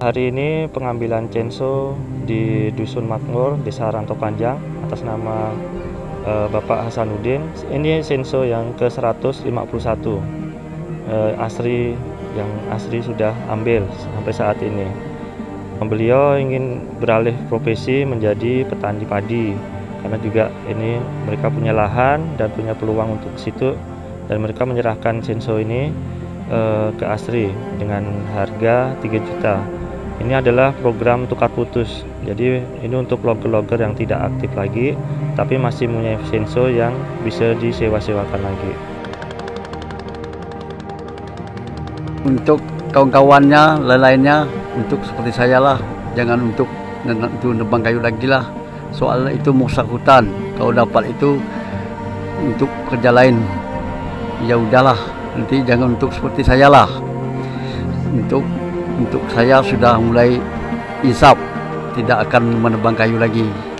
Hari ini pengambilan censo di Dusun Matmur, Desa Rantau Panjang, atas nama Bapak Hasanuddin. Ini censo yang ke-151, Asri sudah ambil sampai saat ini. Beliau ingin beralih profesi menjadi petani padi, karena juga ini mereka punya lahan dan punya peluang untuk situ, dan mereka menyerahkan censo ini ke Asri dengan harga 3 juta. Ini adalah program tukar putus. Jadi ini untuk logger-logger yang tidak aktif lagi, tapi masih punya senso yang bisa disewa-sewakan lagi. Untuk kawan-kawannya, lain-lainnya, untuk seperti saya lah, jangan untuk nebang kayu lagi lah. Soalnya itu merusak hutan. Kalau dapat itu untuk kerja lain, ya udahlah. Nanti jangan untuk seperti saya lah. Untuk saya sudah mulai insaf, tidak akan menebang kayu lagi.